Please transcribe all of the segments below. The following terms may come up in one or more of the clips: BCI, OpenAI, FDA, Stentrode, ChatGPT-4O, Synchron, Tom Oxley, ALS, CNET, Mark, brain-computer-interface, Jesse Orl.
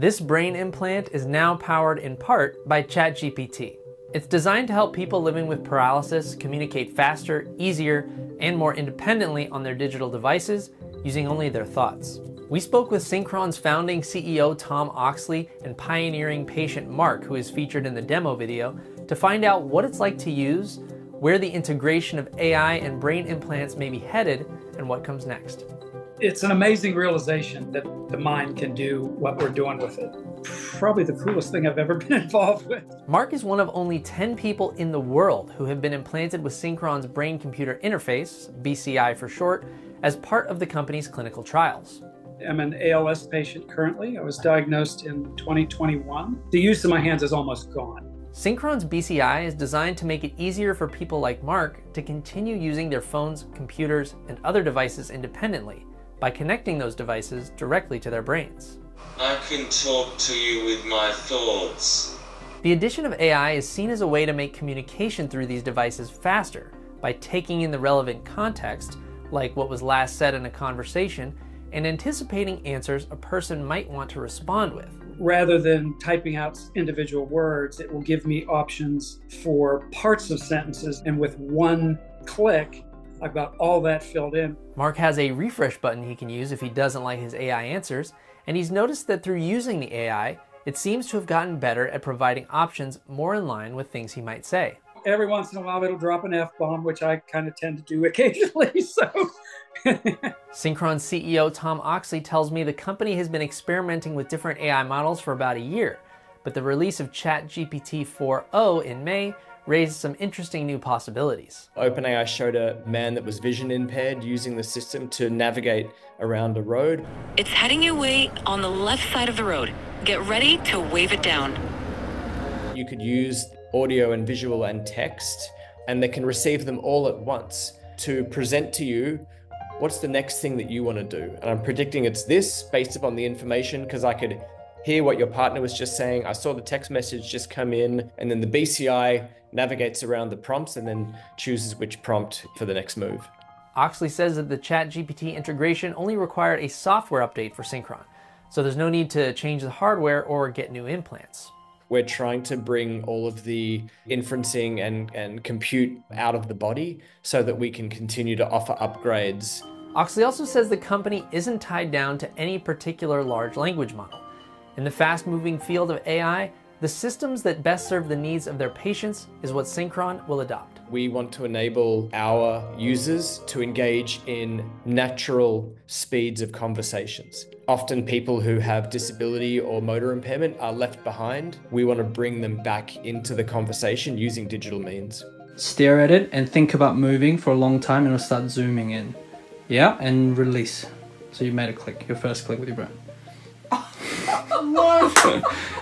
This brain implant is now powered in part by ChatGPT. It's designed to help people living with paralysis communicate faster, easier, and more independently on their digital devices using only their thoughts. We spoke with Synchron's founding CEO Tom Oxley and pioneering patient Mark, who is featured in the demo video, to find out what it's like to use, where the integration of AI and brain implants may be headed, and what comes next. It's an amazing realization that the mind can do what we're doing with it. Probably the coolest thing I've ever been involved with. Mark is one of only 10 people in the world who have been implanted with Synchron's brain-computer interface, BCI for short, as part of the company's clinical trials. I'm an ALS patient currently. I was diagnosed in 2021. The use of my hands is almost gone. Synchron's BCI is designed to make it easier for people like Mark to continue using their phones, computers, and other devices independently, by connecting those devices directly to their brains. I can talk to you with my thoughts. The addition of AI is seen as a way to make communication through these devices faster by taking in the relevant context, like what was last said in a conversation, and anticipating answers a person might want to respond with. Rather than typing out individual words, it will give me options for parts of sentences, and with one click, I've got all that filled in. Mark has a refresh button he can use if he doesn't like his AI answers, and he's noticed that through using the AI, it seems to have gotten better at providing options more in line with things he might say. Every once in a while, it'll drop an F-bomb, which I kind of tend to do occasionally, so. Synchron CEO Tom Oxley tells me the company has been experimenting with different AI models for about a year, but the release of ChatGPT-4O in May raised some interesting new possibilities. OpenAI showed a man that was vision impaired using the system to navigate around a road. It's heading your way on the left side of the road. Get ready to wave it down. You could use audio and visual and text, and they can receive them all at once to present to you what's the next thing that you want to do. And I'm predicting it's this based upon the information, because I could hear what your partner was just saying. I saw the text message just come in, and then the BCI navigates around the prompts and then chooses which prompt for the next move. Oxley says that the ChatGPT integration only required a software update for Synchron, so there's no need to change the hardware or get new implants. We're trying to bring all of the inferencing and compute out of the body so that we can continue to offer upgrades. Oxley also says the company isn't tied down to any particular large language model. In the fast-moving field of AI, the systems that best serve the needs of their patients is what Synchron will adopt. We want to enable our users to engage in natural speeds of conversations. Often people who have disability or motor impairment are left behind. We want to bring them back into the conversation using digital means. Stare at it and think about moving for a long time, and it'll start zooming in. Yeah, and release. So you made a click, your first click with your brain.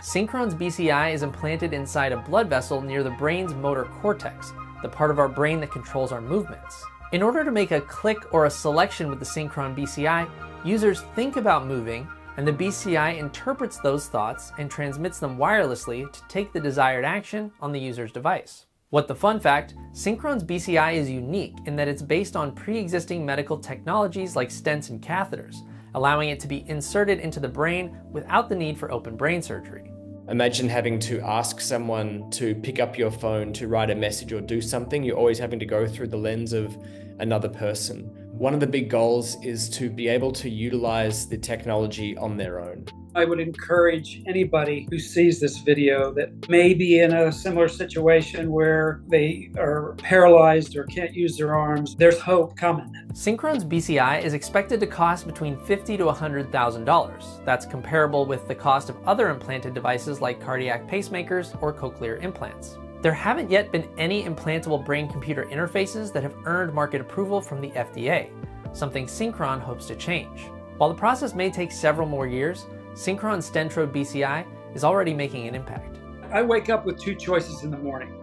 Synchron's BCI is implanted inside a blood vessel near the brain's motor cortex, the part of our brain that controls our movements. In order to make a click or a selection with the Synchron BCI, users think about moving, and the BCI interprets those thoughts and transmits them wirelessly to take the desired action on the user's device. What the fun fact, Synchron's BCI is unique in that it's based on pre-existing medical technologies like stents and catheters, allowing it to be inserted into the brain without the need for open brain surgery. Imagine having to ask someone to pick up your phone, to write a message or do something. You're always having to go through the lens of another person. One of the big goals is to be able to utilize the technology on their own. I would encourage anybody who sees this video that may be in a similar situation where they are paralyzed or can't use their arms, there's hope coming. Synchron's BCI is expected to cost between $50,000 to $100,000. That's comparable with the cost of other implanted devices like cardiac pacemakers or cochlear implants. There haven't yet been any implantable brain-computer interfaces that have earned market approval from the FDA, something Synchron hopes to change. While the process may take several more years, Synchron's Stentrode BCI is already making an impact. I wake up with two choices in the morning.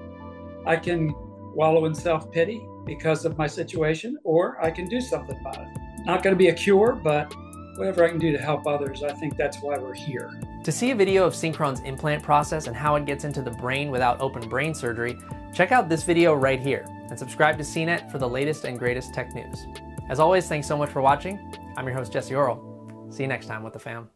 I can wallow in self-pity because of my situation, or I can do something about it. Not going to be a cure, but whatever I can do to help others, I think that's why we're here. To see a video of Synchron's implant process and how it gets into the brain without open brain surgery, check out this video right here, and subscribe to CNET for the latest and greatest tech news. As always, thanks so much for watching. I'm your host, Jesse Orl. See you next time with the fam.